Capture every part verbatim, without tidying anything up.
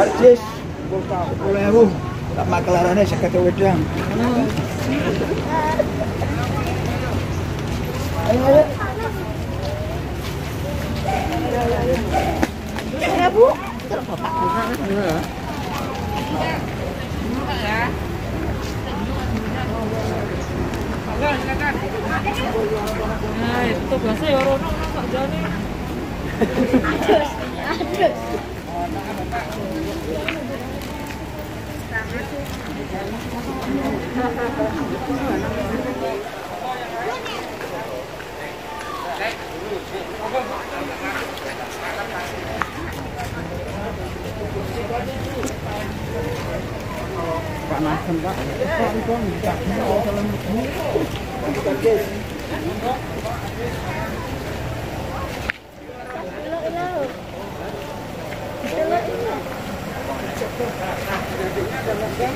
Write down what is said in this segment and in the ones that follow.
Artis, boleh bu, tak makelarannya sekat wedang. Ya bu, kalau bapak bukan. Nah itu biasa ya orang nak jadi. Artis, artis. Panas Pak, ibu mau punya tiga enam delapan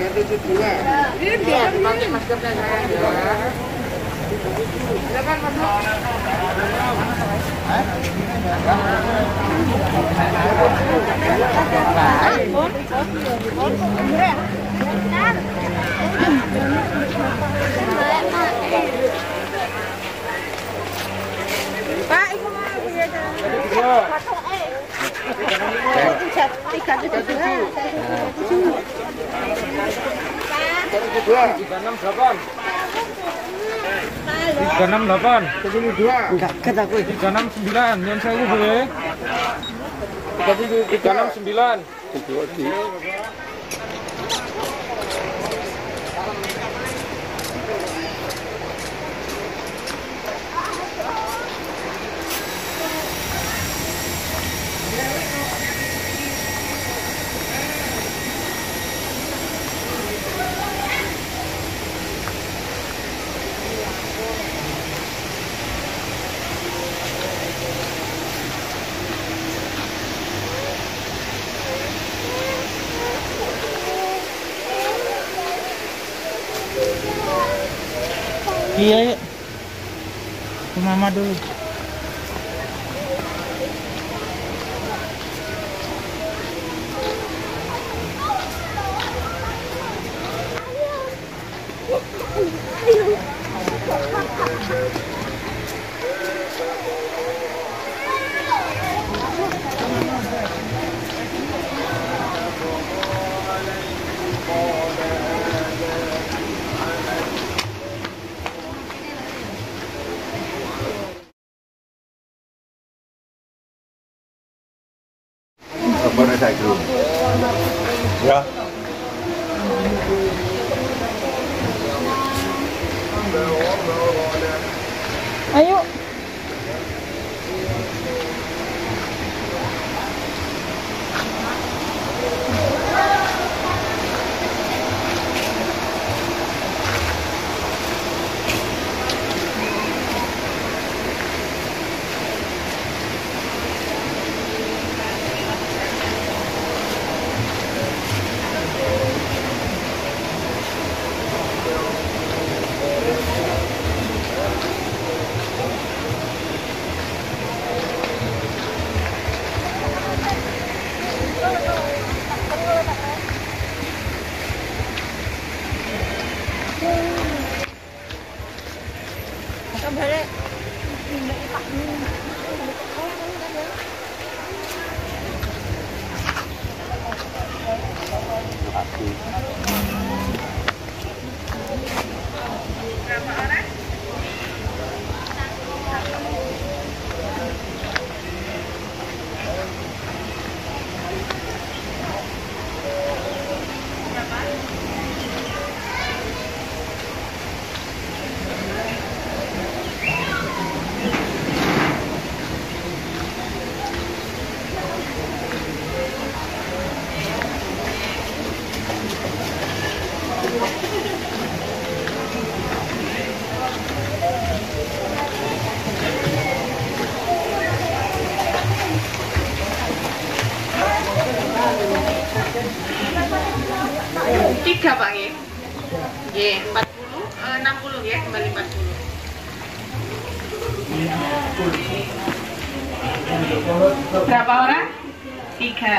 kaget aku tiga enam sembilan yang saya boleh tiga enam sembilan Iya, ke mama dulu. Borang saya dulu. Ya. Ayo. Berapa? enam puluh ya, kembali empat puluh. Berapa orang? Tiga.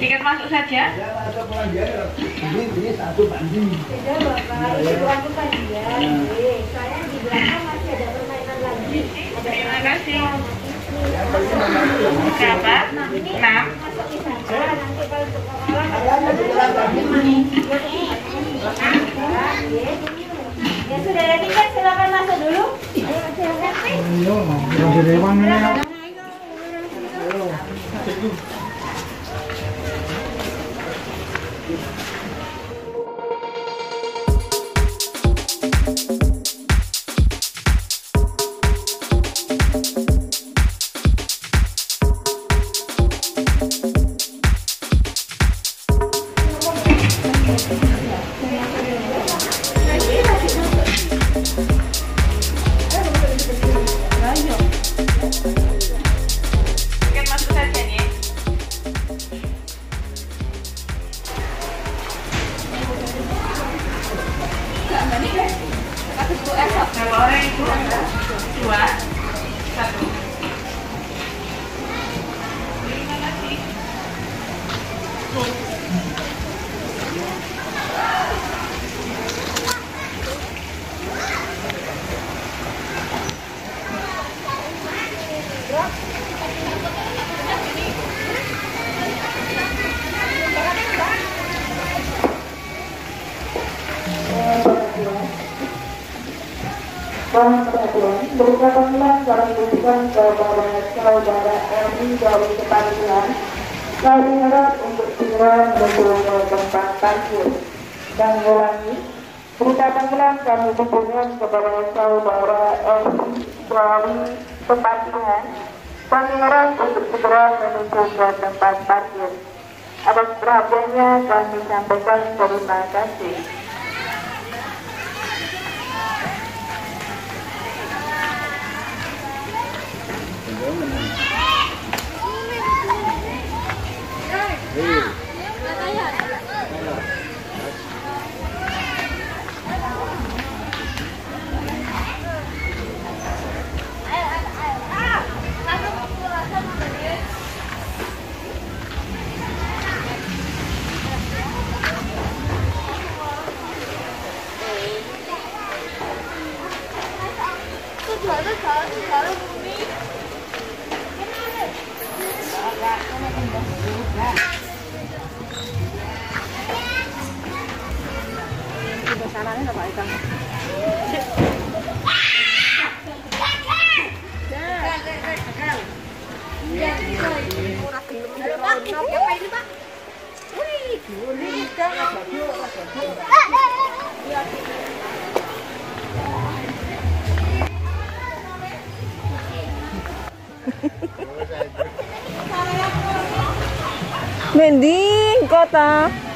Tiket masuk saja. Ini satu banding. Tidak, Bapak. Itu aku tadi ya. Saya di belakang masih ada permainan lagi. Terima kasih. Berapa? Enam. Ya sudah ada tiket, silakan masuk dulu. Ayo, masuk dewan ya. Mohon perhatian, berita pemilihan kami berikan kepada saudara Ernie dari Kepantilan. Saya diharap untuk segera menuju ke tempat parkir. Dan ulangi, berita pemilihan kami berikan kepada saudara Ernie dari Kepantilan. Saya diharap untuk segera menuju ke tempat parkir. Atas perhatiannya kami sampaikan terima kasih. Mending kota.